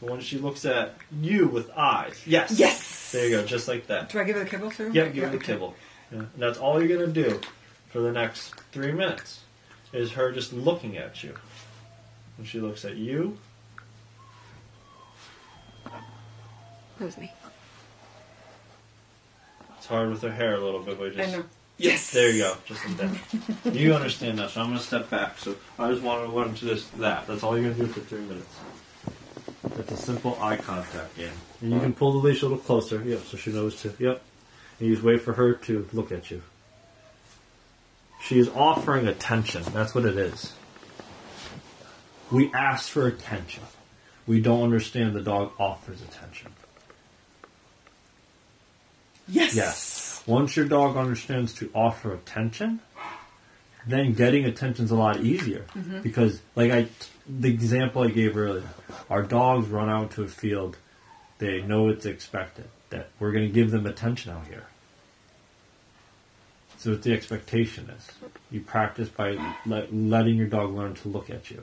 The one she looks at you with eyes. Yes. Yes. There you go, just like that. Do I give it a kibble too? Yeah, give it a kibble. Yeah. And that's all you're going to do for the next 3 minutes is her just looking at you. When she looks at you. Lose me. It's hard with her hair a little bit, but just... I know. Yes! There you go, just like that. You understand that, so I'm going to step back. So I just want to run to this, that. That's all you're going to do for 3 minutes. That's a simple eye contact game. And you can pull the leash a little closer, yep, so she knows to, yep. And you just wait for her to look at you. She is offering attention. That's what it is. We ask for attention. We don't understand the dog offers attention. Yes. Yes. Once your dog understands to offer attention, then getting attention's a lot easier. Mm-hmm. Because, like the example I gave earlier, our dogs run out to a field. They know it's expected that we're going to give them attention out here. So what the expectation is, you practice by letting your dog learn to look at you.